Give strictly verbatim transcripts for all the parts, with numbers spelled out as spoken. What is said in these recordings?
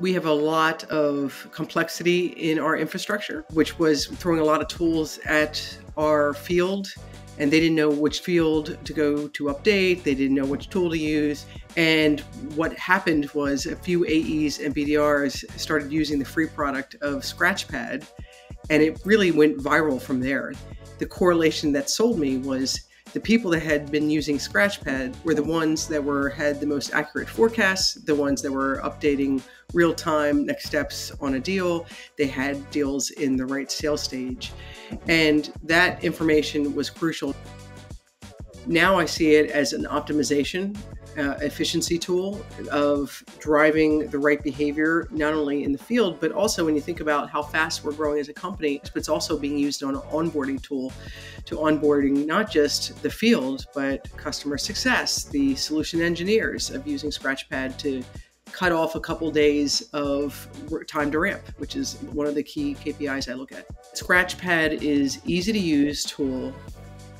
We have a lot of complexity in our infrastructure, which was throwing a lot of tools at our field, and they didn't know which field to go to update. They didn't know which tool to use. And what happened was a few A Es and B D Rs started using the free product of Scratchpad, and it really went viral from there. The correlation that sold me was the people that had been using Scratchpad were the ones that were had the most accurate forecasts, the ones that were updating real-time next steps on a deal. They had deals in the right sales stage. And that information was crucial. Now I see it as an optimization uh, efficiency tool of driving the right behavior, not only in the field, but also when you think about how fast we're growing as a company, but it's also being used on an onboarding tool to onboarding not just the field, but customer success, the solution engineers of using Scratchpad to cut off a couple days of time to ramp, which is one of the key K P Is I look at. Scratchpad is easy to use tool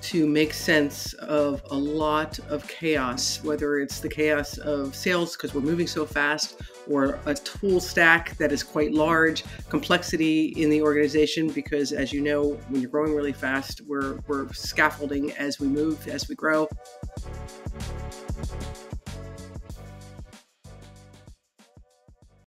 to make sense of a lot of chaos, whether it's the chaos of sales because we're moving so fast, or a tool stack that is quite large, complexity in the organization because, as you know, when you're growing really fast, we're, we're scaffolding as we move, as we grow.